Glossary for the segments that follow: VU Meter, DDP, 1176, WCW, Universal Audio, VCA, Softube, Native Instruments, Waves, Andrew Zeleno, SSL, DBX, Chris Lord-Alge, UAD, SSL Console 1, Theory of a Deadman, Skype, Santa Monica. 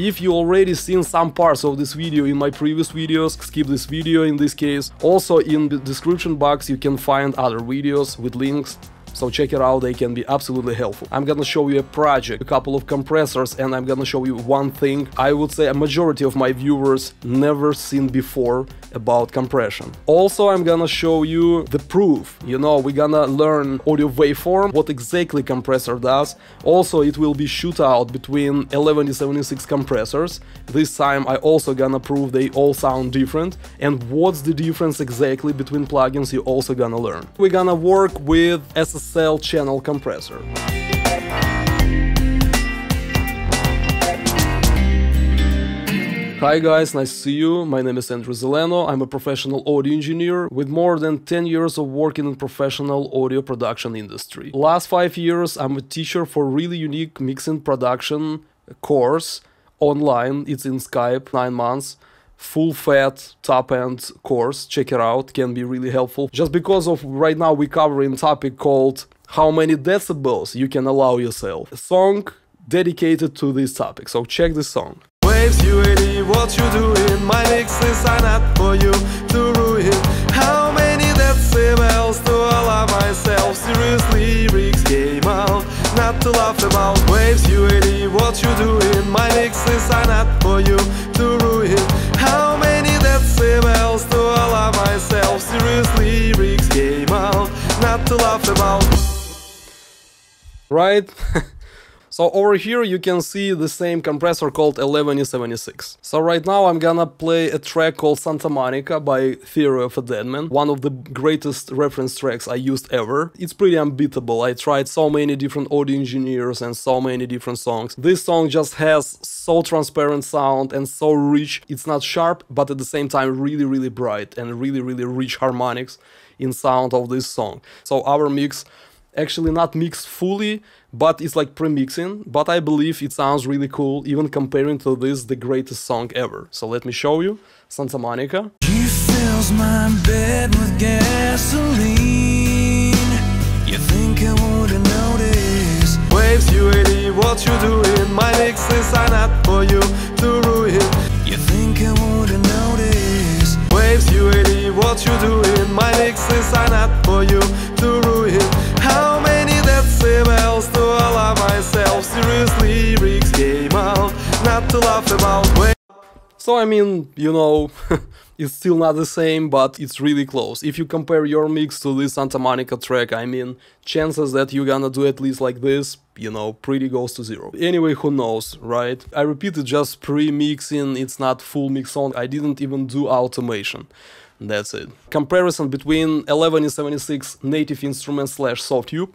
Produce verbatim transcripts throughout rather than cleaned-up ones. If you already seen some parts of this video in my previous videos, skip this video in this case. Also in the description box you can find other videos with links, so check it out, they can be absolutely helpful. I'm gonna show you a project, a couple of compressors, and I'm gonna show you one thing I would say a majority of my viewers never seen before about compression. Also, I'm gonna show you the proof, you know, we're gonna learn audio waveform, what exactly compressor does. Also, it will be shootout between eleven seventy-six compressors. This time I also gonna prove they all sound different, and what's the difference exactly between plugins you also gonna learn. We're gonna work with S S L S S L channel compressor. Hi guys, nice to see you, my name is Andrew Zeleno, I'm a professional audio engineer with more than ten years of working in professional audio production industry. Last five years I'm a teacher for really unique mixing production course online, it's in Skype, nine months. Full fat top end course, check it out, can be really helpful. Just because of right now we're covering topic called how many decibels you can allow yourself. A song dedicated to this topic, so check this song. Waves, U A D, what you doing? My mixes are not for you to ruin. How many decibels to allow myself? Seriously, lyrics came out, not to laugh about. Waves, U A D, what you doing? My mixes are not for you to ruin. How many decibels to allow myself? Seriously, lyrics came out, not to laugh about. Right? So over here you can see the same compressor called eleven seventy-six. So right now I'm gonna play a track called Santa Monica by Theory of a Deadman, one of the greatest reference tracks I used ever. It's pretty unbeatable, I tried so many different audio engineers and so many different songs. This song just has so transparent sound and so rich, it's not sharp, but at the same time really really bright and really really rich harmonics in sound of this song. So our mix actually not mixed fully, but it's like pre-mixing, but I believe it sounds really cool, even comparing to this the greatest song ever. So let me show you, Santa Monica. He fills my bed with gasoline. You think I wouldn't notice? Waves, U A D, what you doing? My mixes are not for you to ruin. You think I wouldn't notice? Waves, U A D, what you doing? My mixes are not for you to ruin. How many decibels to allow myself? Seriously, lyrics came out, not to laugh about. So I mean, you know, it's still not the same, but it's really close. If you compare your mix to this Santa Monica track, I mean, chances that you're gonna do at least like this, you know, pretty goes to zero. Anyway, who knows, right? I repeated, just pre-mixing, it's not full mix on. I didn't even do automation. That's it. Comparison between eleven seventy-six Native Instruments slash Softube.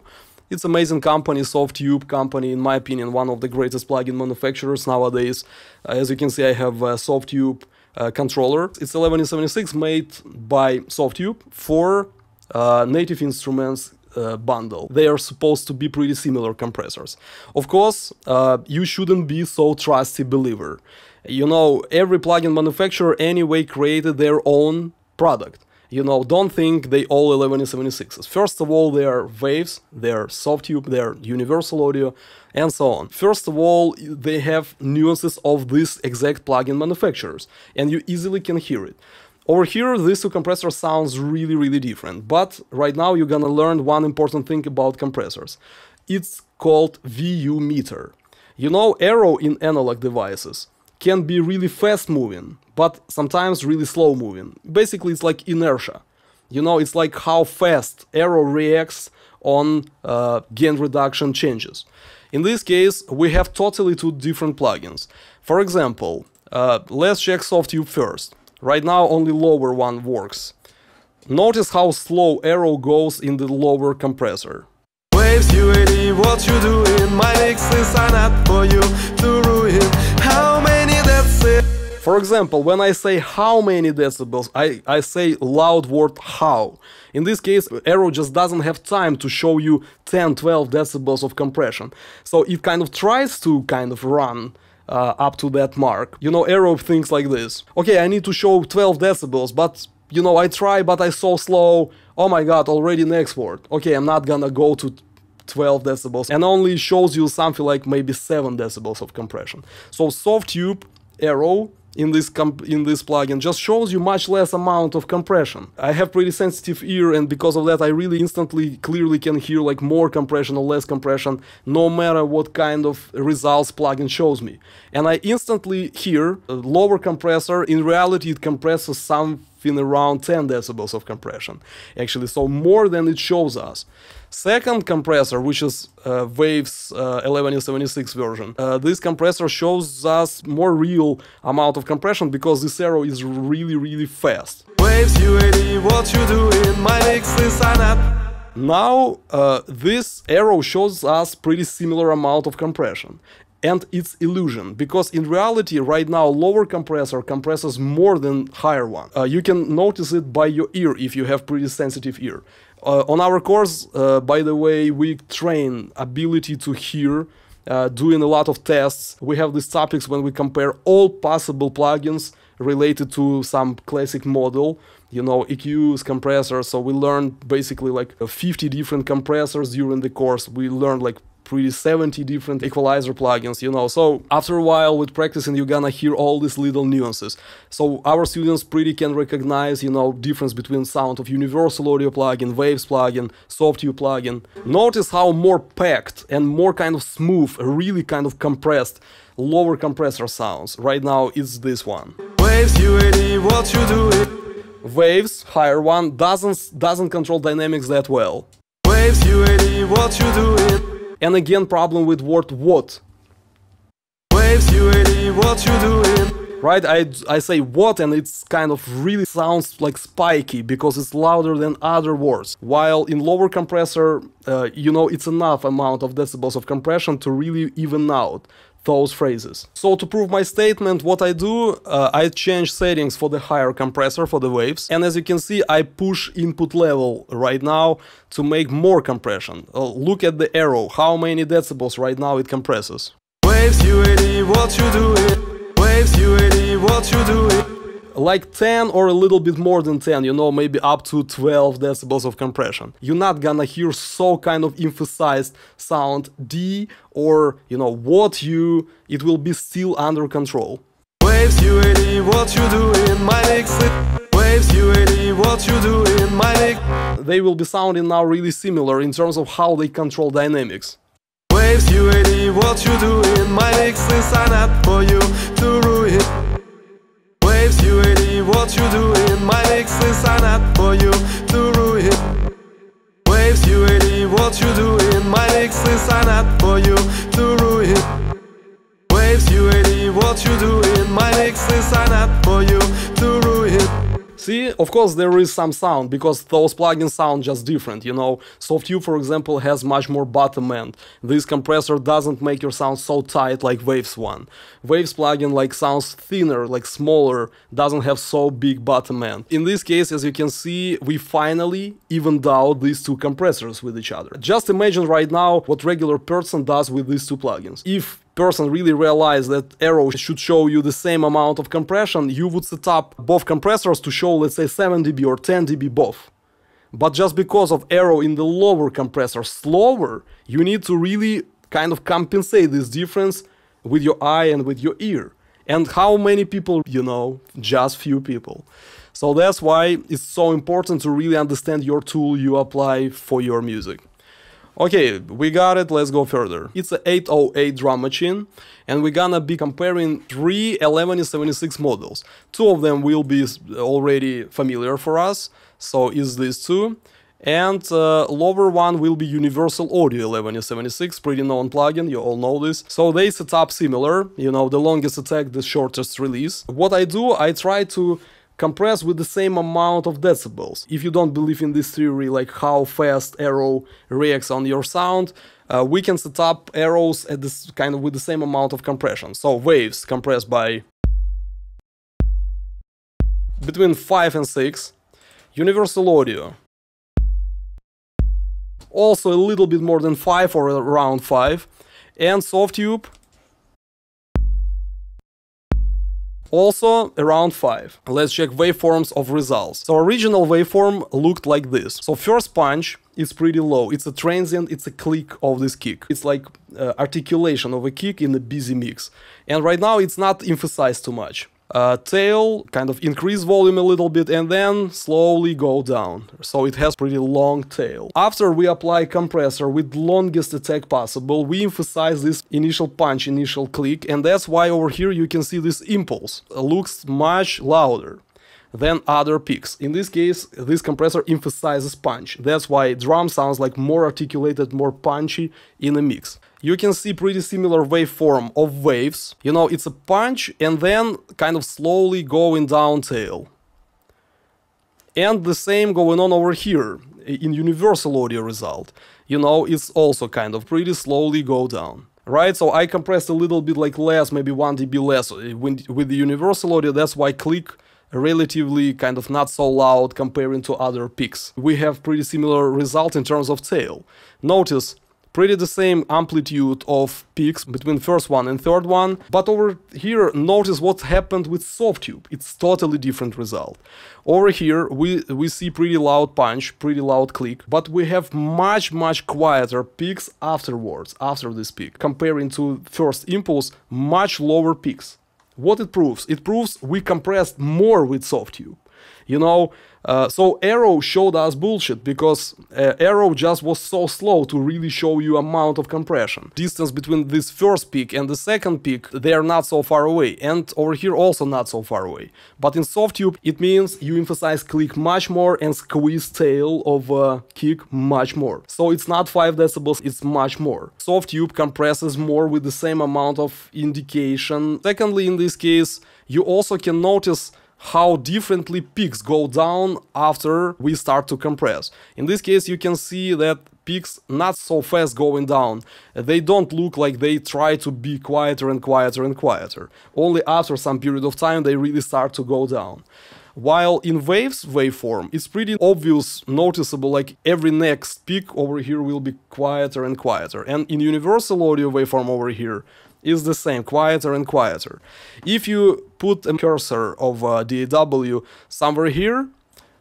It's amazing company, Softube company, in my opinion, one of the greatest plugin manufacturers nowadays. Uh, as you can see, I have a Softube uh, controller. It's eleven seventy-six made by Softube for uh, Native Instruments Uh, bundle. They are supposed to be pretty similar compressors. Of course, uh, you shouldn't be so trusty believer. You know, every plugin manufacturer anyway created their own product. You know, don't think they all eleven seventy-sixes. First of all, they are Waves, they are Softube, they are Universal Audio, and so on. First of all, they have nuances of these exact plugin manufacturers, and you easily can hear it. Over here, these two compressors sounds really, really different, but right now you're gonna learn one important thing about compressors. It's called V U meter. You know, arrow in analog devices can be really fast moving, but sometimes really slow moving. Basically, it's like inertia. You know, it's like how fast arrow reacts on uh, gain reduction changes. In this case, we have totally two different plugins. For example, uh, let's check Softube first. Right now only lower one works. Notice how slow arrow goes in the lower compressor. Waves, U A D, what you doing? My mixes are not for you to ruin. How many decibels? For example, when I say how many decibels, I, I say loud word how. In this case, arrow just doesn't have time to show you ten, twelve decibels of compression. So it kind of tries to kind of run Uh, up to that mark. You know, arrow things like this. Okay, I need to show twelve decibels, but, you know, I try, but I so slow. Oh my god, already next word. Okay, I'm not gonna go to twelve decibels and only shows you something like maybe seven decibels of compression. So Softube Arrow in this comp in this plugin just shows you much less amount of compression. I have pretty sensitive ear, and because of that I really instantly clearly can hear like more compression or less compression no matter what kind of results plugin shows me. And I instantly hear a lower compressor. In reality it compresses something around ten decibels of compression actually, so more than it shows us. Second compressor, which is uh, Waves uh, eleven seventy-six version, uh, this compressor shows us more real amount of compression because this arrow is really really fast. Waves U A D, what you doing? My next is sign up. Now uh, this arrow shows us pretty similar amount of compression. And it's illusion, because in reality right now lower compressor compresses more than higher one. Uh, you can notice it by your ear if you have pretty sensitive ear. Uh, on our course, uh, by the way, we train ability to hear, uh, doing a lot of tests. We have these topics when we compare all possible plugins related to some classic model, you know, E Qs, compressors. So we learned basically like fifty different compressors during the course. We learned like pretty seventy different equalizer plugins, you know, so after a while with practicing you're gonna hear all these little nuances. So our students pretty can recognize, you know, difference between sound of Universal Audio plugin, Waves plugin, Softube plugin. Notice how more packed and more kind of smooth, really kind of compressed lower compressor sounds right now is this one. Waves U A D, what you doing? Waves, higher one, doesn't doesn't control dynamics that well. Waves U A D, what you doing? And again, problem with word what. Waves U A D, what you doing? Right, I, I say what and it's kind of really sounds like spiky because it's louder than other words. While in lower compressor, uh, you know, it's enough amount of decibels of compression to really even out those phrases. So to prove my statement, what I do, uh, I change settings for the higher compressor, for the Waves, and as you can see I push input level right now to make more compression. Uh, look at the arrow, how many decibels right now it compresses. Waves U A D, what you doing? Waves U A D, what you doing? Like ten or a little bit more than ten, you know, maybe up to twelve decibels of compression. You're not gonna hear so kind of emphasized sound D or, you know, what you, it will be still under control. Waves U A D, what you doing? My next. Waves U A D, what you doing? My next. They will be sounding now really similar in terms of how they control dynamics. Waves U A D, what you doing? My next is sign up for you to ruin. Waves U A D, what you doing? My next is sign up for you to ruin. Waves U A D, what you doing? My next is sign up for you to ruin. Waves U A D, what you doing? My next is sign up for you to ruin. See, of course there is some sound, because those plugins sound just different, you know. Softube, for example, has much more bottom end. This compressor doesn't make your sound so tight like Waves one. Waves plugin like sounds thinner, like smaller, doesn't have so big bottom end. In this case, as you can see, we finally evened out these two compressors with each other. Just imagine right now what regular person does with these two plugins. If person really realized that arrow should show you the same amount of compression, you would set up both compressors to show, let's say, seven dB or ten dB both. But just because of arrow in the lower compressor slower, you need to really kind of compensate this difference with your eye and with your ear. And how many people, you know, just few people. So that's why it's so important to really understand your tool you apply for your music. Okay, we got it, let's go further. It's an eight oh eight drum machine, and we're gonna be comparing three eleven seventy-six models. Two of them will be already familiar for us, so is these two. And uh, lower one will be Universal Audio eleven seventy-six, pretty known plugin, you all know this. So they set up similar, you know, the longest attack, the shortest release. What I do, I try to compress with the same amount of decibels. If you don't believe in this theory, like how fast arrow reacts on your sound, uh, we can set up arrows at this kind of with the same amount of compression. So Waves compressed by between five and six, Universal Audio also a little bit more than five or around five, and Softube also around five. Let's check waveforms of results. So original waveform looked like this. So first punch it's pretty low. It's a transient, it's a click of this kick. It's like uh, articulation of a kick in a busy mix. And right now it's not emphasized too much. Uh, tail, kind of increase volume a little bit and then slowly go down. So it has pretty long tail. After we apply compressor with longest attack possible, we emphasize this initial punch, initial click, and that's why over here you can see this impulse. It looks much louder than other peaks. In this case, this compressor emphasizes punch. That's why drum sounds like more articulated, more punchy in a mix. You can see pretty similar waveform of Waves. You know, it's a punch and then kind of slowly going down tail. And the same going on over here in Universal Audio result. You know, it's also kind of pretty slowly go down. Right, so I compressed a little bit like less, maybe one D B less with the Universal Audio, that's why click relatively kind of not so loud comparing to other peaks. We have pretty similar result in terms of tail. Notice pretty the same amplitude of peaks between first one and third one, but over here notice what happened with Softube. It's totally different result. Over here we, we see pretty loud punch, pretty loud click, but we have much much quieter peaks afterwards, after this peak. Comparing to first impulse, much lower peaks. What it proves? It proves we compressed more with Softube. You know, uh, so Arrow showed us bullshit, because uh, Arrow just was so slow to really show you amount of compression. Distance between this first peak and the second peak, they are not so far away, and over here also not so far away. But in Softube, it means you emphasize click much more and squeeze tail of uh, kick much more. So it's not five decibels, it's much more. Softube compresses more with the same amount of indication. Secondly, in this case, you also can notice how differently peaks go down after we start to compress. In this case, you can see that peaks not so fast going down. They don't look like they try to be quieter and quieter and quieter. Only after some period of time they really start to go down. While in Waves waveform, it's pretty obvious, noticeable, like every next peak over here will be quieter and quieter. And in Universal Audio waveform over here, is the same, quieter and quieter. If you put a cursor of uh, D A W somewhere here,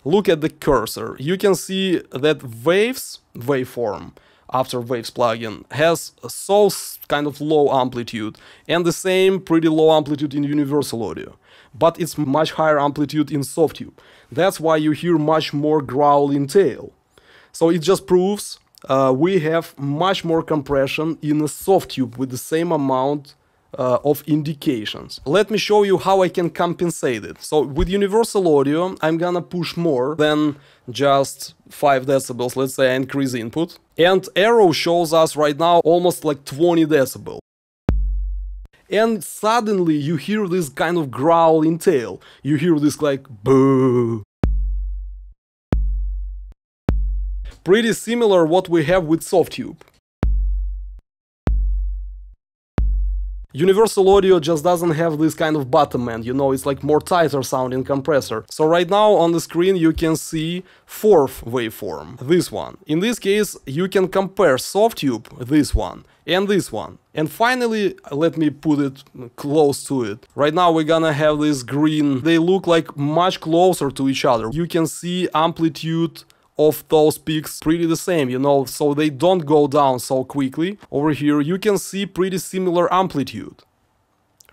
look at the cursor. You can see that Waves waveform after Waves plugin has so kind of low amplitude, and the same pretty low amplitude in Universal Audio. But it's much higher amplitude in Softube. That's why you hear much more growl in tail. So it just proves Uh, we have much more compression in a Softube with the same amount uh, of indications. Let me show you how I can compensate it. So with Universal Audio, I'm gonna push more than just five decibels, let's say I increase input. And Arrow shows us right now almost like twenty decibels. And suddenly you hear this kind of growl in tail. You hear this like boo. Pretty similar what we have with Softube. Universal Audio just doesn't have this kind of bottom end, you know, it's like more tighter sounding compressor. So right now on the screen you can see fourth waveform, this one. In this case you can compare Softube, this one, and this one. And finally, let me put it close to it. Right now we're gonna have this green, they look like much closer to each other. You can see amplitude of those peaks pretty the same, you know, so they don't go down so quickly. Over here you can see pretty similar amplitude,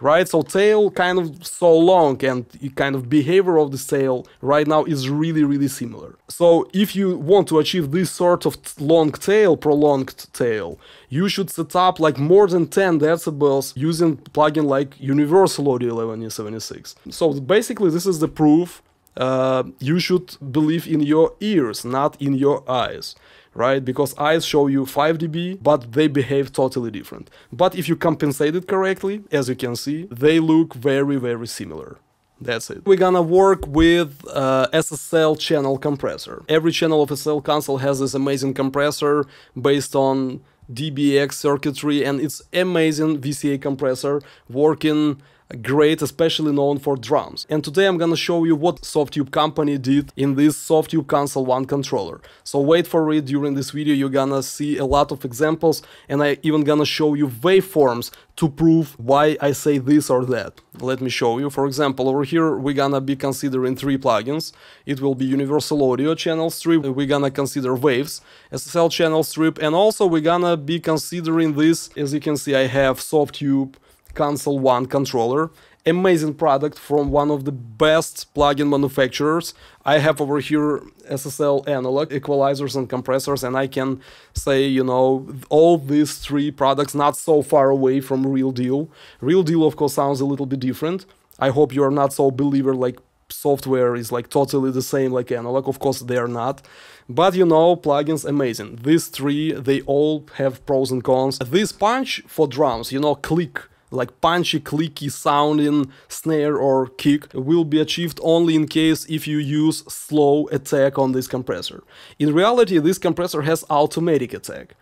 right? So tail kind of so long and kind of behavior of the tail right now is really really similar. So if you want to achieve this sort of long tail, prolonged tail, you should set up like more than ten decibels using plugin like Universal Audio eleven seventy-six. So basically this is the proof. Uh, you should believe in your ears, not in your eyes, right? Because eyes show you five D B, but they behave totally different. But if you compensate it correctly, as you can see, they look very, very similar. That's it. We're gonna work with uh, S S L channel compressor. Every channel of S S L console has this amazing compressor based on D B X circuitry, and it's amazing V C A compressor working great, especially known for drums. And today I'm gonna show you what Softube company did in this Softube Console one controller. So wait for it, during this video you're gonna see a lot of examples, and I even gonna show you waveforms to prove why I say this or that. Let me show you. For example, over here we're gonna be considering three plugins. It will be Universal Audio channel strip, we're gonna consider Waves, S S L channel strip, and also we're gonna be considering this. As you can see, I have Softube Console one controller, amazing product from one of the best plugin manufacturers. I have over here S S L analog equalizers and compressors, and I can say, you know, all these three products not so far away from real deal. Real deal, of course, sounds a little bit different. I hope you are not so believer like software is like totally the same like analog. Of course they are not, but you know, plugins amazing. These three, they all have pros and cons. This punch for drums, you know, click, like punchy, clicky sounding snare or kick will be achieved only in case if you use slow attack on this compressor. In reality, this compressor has automatic attack.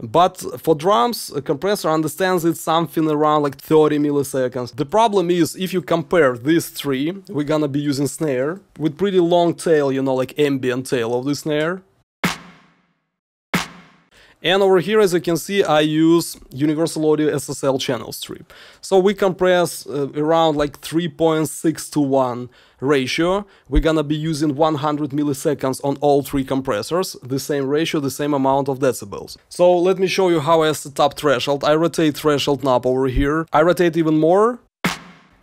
But for drums, a compressor understands it's something around like thirty milliseconds. The problem is, if you compare these three, we're gonna be using snare with pretty long tail, you know, like ambient tail of the snare. And over here, as you can see, I use Universal Audio S S L channel strip. So we compress uh, around like three point six to one ratio. We're gonna be using one hundred milliseconds on all three compressors, the same ratio, the same amount of decibels. So let me show you how I set up threshold. I rotate threshold knob over here. I rotate even more.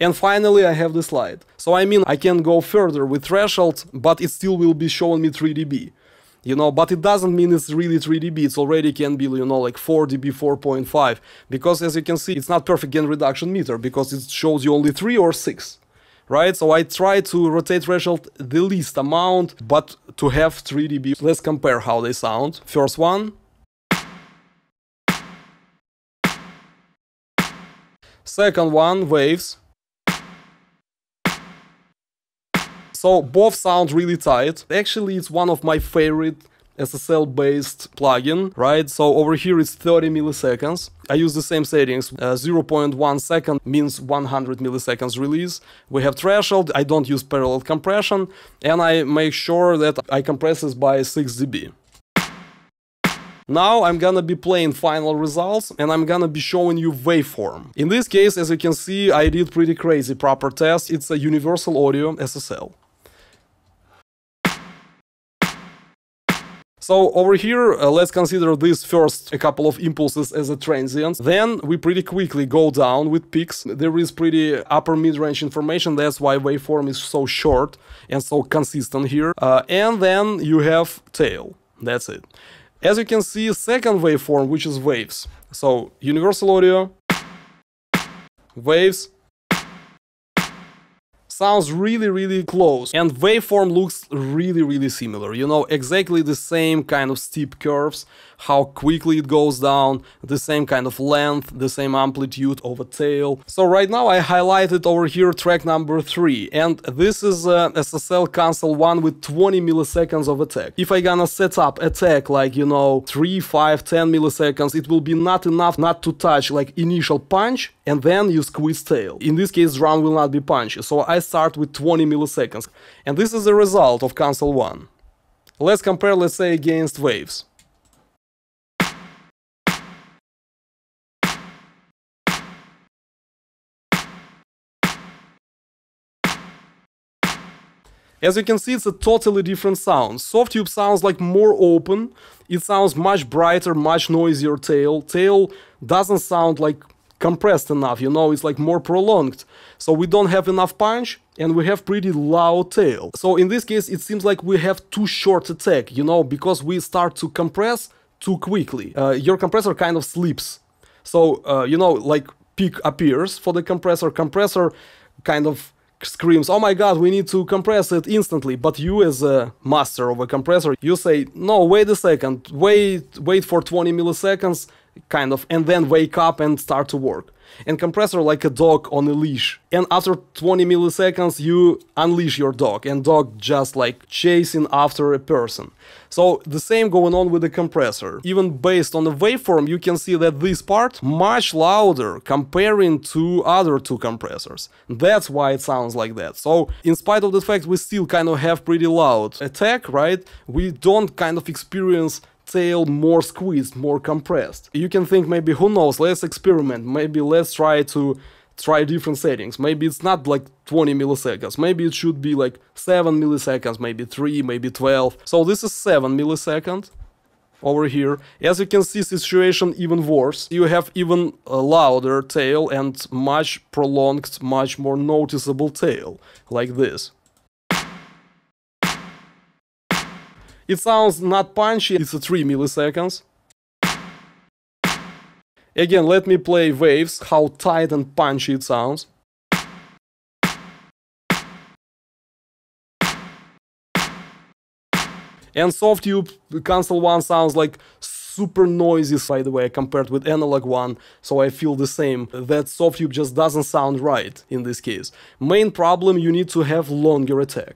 And finally, I have the slide. So I mean, I can go further with threshold, but it still will be showing me three D B. You know, but it doesn't mean it's really three D B, it's already can be, you know, like four D B, four point five, because as you can see, it's not perfect gain reduction meter, because it shows you only three or six, right? So I try to rotate threshold the least amount, but to have three D B. Let's compare how they sound. First one. Second one, Waves. So both sound really tight. Actually, it's one of my favorite S S L-based plugin, right? So over here it's thirty milliseconds. I use the same settings. Uh, zero point one second means one hundred milliseconds release. We have threshold. I don't use parallel compression, and I make sure that I compress this by six D B. Now I'm gonna be playing final results, and I'm gonna be showing you waveform. In this case, as you can see, I did pretty crazy proper test. It's a Universal Audio S S L. So over here, uh, let's consider this first a couple of impulses as a transient. Then we pretty quickly go down with peaks. There is pretty upper mid-range information. That's why waveform is so short and so consistent here. Uh, and then you have tail. That's it. As you can see, second waveform, which is Waves. So Universal Audio, Waves. Sounds really, really close, and waveform looks really, really similar. You know, exactly the same kind of steep curves, how quickly it goes down, the same kind of length, the same amplitude of a tail. So right now I highlighted over here track number three, and this is a S S L Console one with twenty milliseconds of attack. If I gonna set up attack like, you know, three, five, ten milliseconds, it will be not enough not to touch like initial punch, and then you squeeze tail. In this case, drum will not be punchy, so I start with twenty milliseconds. And this is the result of Console one. Let's compare, let's say, against Waves. As you can see, it's a totally different sound. Softube sounds like more open. It sounds much brighter, much noisier tail. Tail doesn't sound like compressed enough, you know, it's like more prolonged. So we don't have enough punch, and we have pretty loud tail. So in this case, it seems like we have too short attack, you know, because we start to compress too quickly. Uh, your compressor kind of slips. So, uh, you know, like peak appears for the compressor. Compressor kind of screams, oh my god, we need to compress it instantly. But you, as a master of a compressor, you say, no, wait a second, wait, wait for twenty milliseconds, kind of, and then wake up and start to work. and compressor like a dog on a leash. And after twenty milliseconds you unleash your dog, and dog just like chasing after a person. So the same going on with the compressor. Even based on the waveform you can see that this part much louder comparing to other two compressors. That's why it sounds like that. So in spite of the fact we still kind of have pretty loud attack, right? We don't kind of experience tail more squeezed, more compressed. You can think maybe, who knows, let's experiment, maybe let's try to try different settings. Maybe it's not like twenty milliseconds, maybe it should be like seven milliseconds, maybe three, maybe twelve. So this is seven milliseconds over here. As you can see, situation even worse. You have even a louder tail and much prolonged, much more noticeable tail, like this. It sounds not punchy, it's a three milliseconds. Again, let me play Waves, how tight and punchy it sounds. And Softube Console one sounds like super noisy, by the way, compared with Analog one, so I feel the same, that Softube just doesn't sound right in this case. Main problem, you need to have longer attack.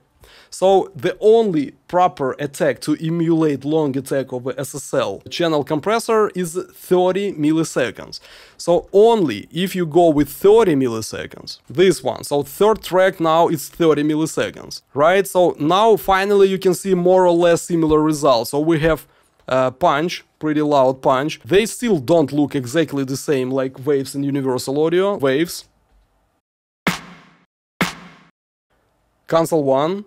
So the only proper attack to emulate long attack of a S S L channel compressor is thirty milliseconds. So only if you go with thirty milliseconds, this one, so third track now it's thirty milliseconds, right? So now finally you can see more or less similar results. So we have uh, punch, pretty loud punch. They still don't look exactly the same like Waves in Universal Audio. Waves, Console one.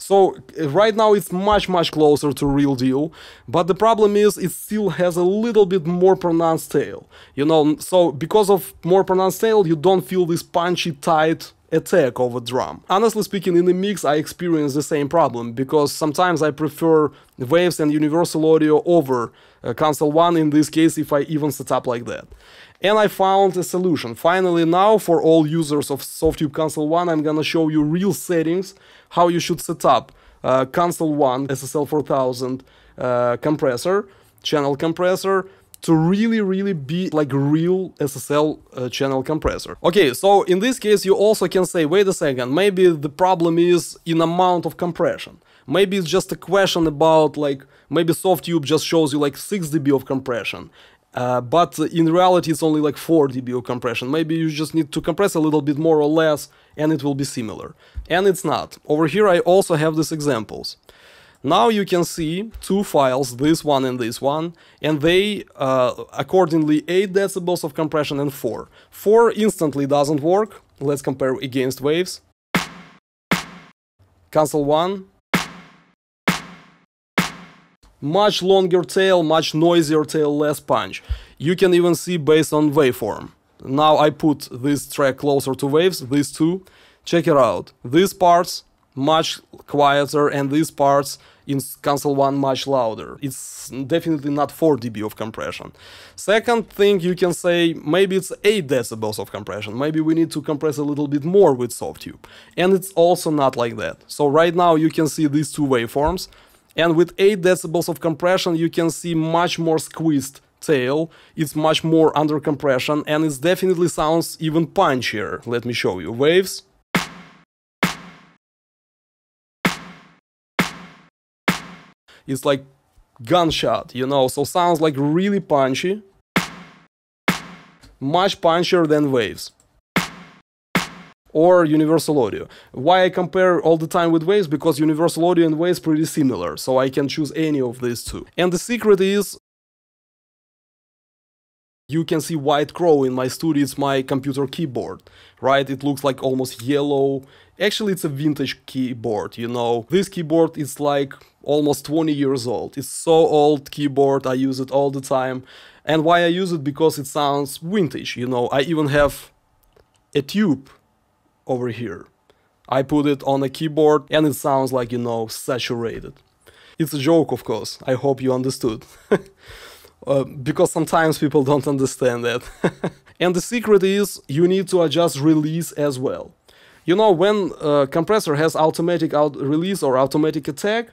So right now it's much, much closer to real deal, but the problem is it still has a little bit more pronounced tail, you know, so because of more pronounced tail you don't feel this punchy, tight attack of a drum. Honestly speaking, in the mix I experience the same problem, because sometimes I prefer Waves and Universal Audio over uh, Console one in this case, if I even set up like that. And I found a solution. Finally, now for all users of Softube Console one, I'm gonna show you real settings, how you should set up uh, Console one S S L four thousand uh, compressor, channel compressor, to really, really be like real S S L uh, channel compressor. Okay, so in this case you also can say, wait a second, maybe the problem is in amount of compression. Maybe it's just a question about like, maybe Softube just shows you like six D B of compression. Uh, but in reality it's only like four D B of compression. Maybe you just need to compress a little bit more or less and it will be similar. And it's not. Over here I also have these examples. Now you can see two files, this one and this one, and they uh, accordingly eight decibels of compression and four. four instantly doesn't work. Let's compare against Waves. Console one. Much longer tail, much noisier tail, less punch. You can even see based on waveform. Now I put this track closer to Waves, these two. Check it out. These parts much quieter and these parts in Console one much louder. It's definitely not four D B of compression. Second thing, you can say maybe it's eight decibels of compression. Maybe we need to compress a little bit more with Softube. And it's also not like that. So right now you can see these two waveforms. And with eight decibels of compression you can see much more squeezed tail, it's much more under compression, and it definitely sounds even punchier. Let me show you. Waves. It's like gunshot, you know, so sounds like really punchy. Much punchier than Waves. Or Universal Audio. Why I compare all the time with Waves? Because Universal Audio and Waves pretty similar, so I can choose any of these two. And the secret is, you can see White Crow in my studio, it's my computer keyboard, right? It looks like almost yellow. Actually, it's a vintage keyboard, you know. This keyboard is like almost twenty years old. It's so old keyboard, I use it all the time. And why I use it? Because it sounds vintage, you know. I even have a tube over here. I put it on a keyboard and it sounds like, you know, saturated. It's a joke, of course, I hope you understood. uh, because sometimes people don't understand that. And the secret is, you need to adjust release as well. You know, when a compressor has automatic out release or automatic attack,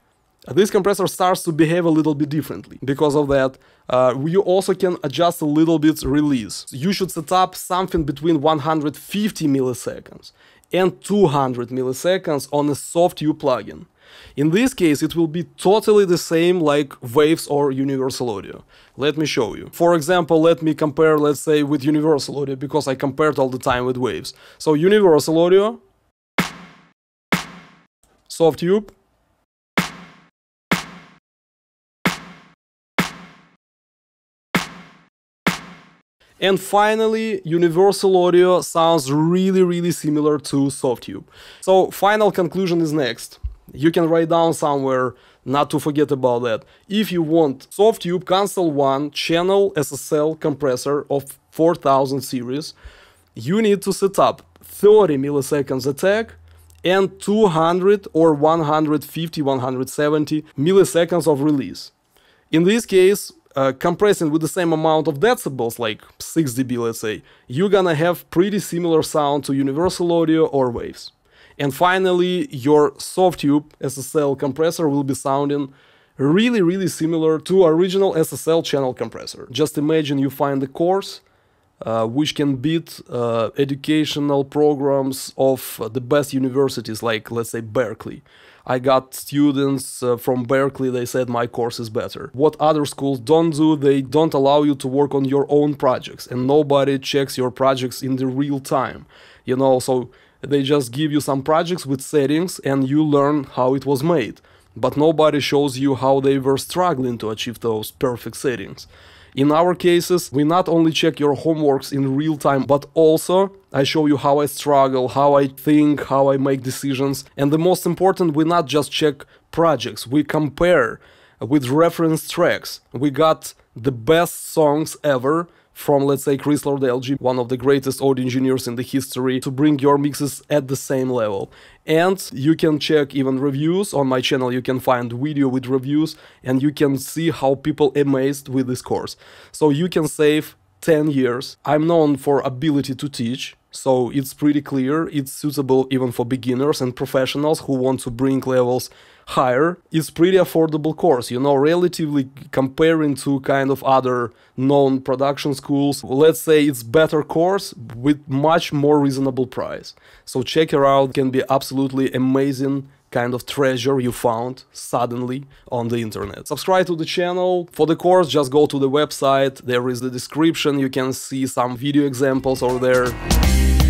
This compressor starts to behave a little bit differently. Because of that, uh, you also can adjust a little bit release. You should set up something between one hundred fifty milliseconds and two hundred milliseconds on a Softube plugin. In this case, it will be totally the same like Waves or Universal Audio. Let me show you. For example, let me compare, let's say, with Universal Audio, because I compared all the time with Waves. So Universal Audio, Softube, and finally, Universal Audio sounds really, really similar to Softube. So final conclusion is next. You can write down somewhere, not to forget about that. If you want Softube Console one channel S S L compressor of four thousand series, you need to set up thirty milliseconds attack and two hundred or one hundred fifty, one hundred seventy milliseconds of release. In this case, uh, compressing with the same amount of decibels, like six decibels, let's say, you're gonna have pretty similar sound to Universal Audio or Waves. And finally, your Softube S S L compressor will be sounding really, really similar to original S S L channel compressor. Just imagine you find a course uh, which can beat uh, educational programs of the best universities, like, let's say, Berkeley. I got students uh, from Berkeley, they said my course is better. What other schools don't do, they don't allow you to work on your own projects, and nobody checks your projects in the real time, you know, so they just give you some projects with settings and you learn how it was made. But nobody shows you how they were struggling to achieve those perfect settings. In our cases, we not only check your homeworks in real time, but also I show you how I struggle, how I think, how I make decisions. And the most important, we not just check projects, we compare with reference tracks. We got the best songs ever from, let's say, Chris Lord-Alge, one of the greatest audio engineers in the history, to bring your mixes at the same level. And you can check even reviews. On my channel you can find video with reviews, and you can see how people amazed with this course. So you can save ten years. I'm known for ability to teach, so it's pretty clear it's suitable even for beginners and professionals who want to bring levels higher. It's pretty affordable course, you know, relatively comparing to kind of other known production schools. Let's say it's better course with much more reasonable price. So check it out, can be absolutely amazing kind of treasure you found suddenly on the internet. Subscribe to the channel. For the course, just go to the website. There is the description. You can see some video examples over there.